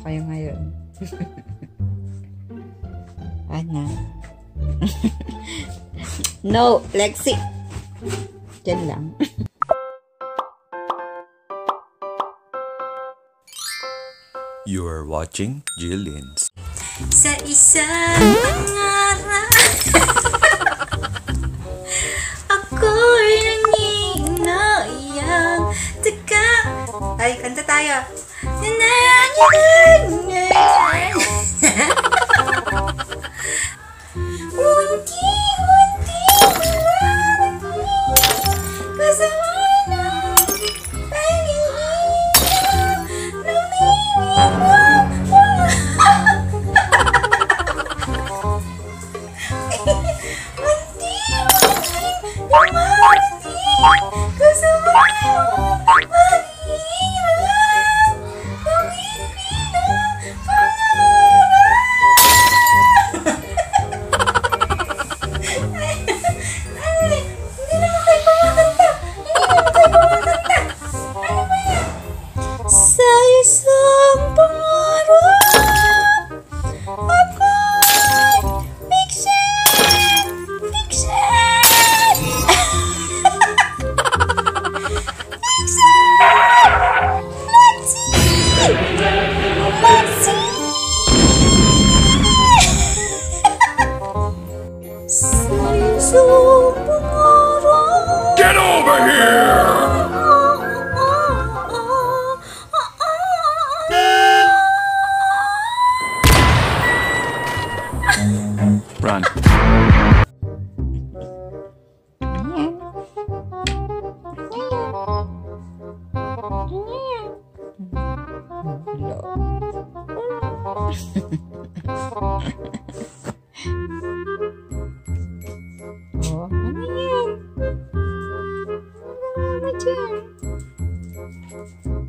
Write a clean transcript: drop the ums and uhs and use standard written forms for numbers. kayo ngayon? Ano? No, Lexi. Diyan lang. You are watching Jillins. Sa isang pangarap ako'y nanginayang. Teka, ay, kanta tayo. Unti-unti kasama run. Oh,